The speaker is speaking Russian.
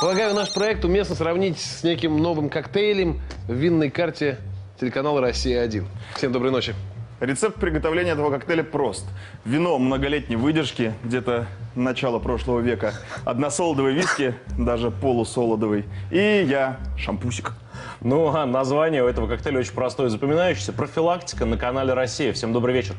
Полагаю, наш проект уместно сравнить с неким новым коктейлем в винной карте телеканала «Россия-1». Всем доброй ночи. Рецепт приготовления этого коктейля прост. Вино многолетней выдержки, где-то начало прошлого века, односолодовый виски, даже полусолодовый, и я шампусик. Ну, а название у этого коктейля очень простое и запоминающееся. «Профилактика» на канале «Россия». Всем добрый вечер.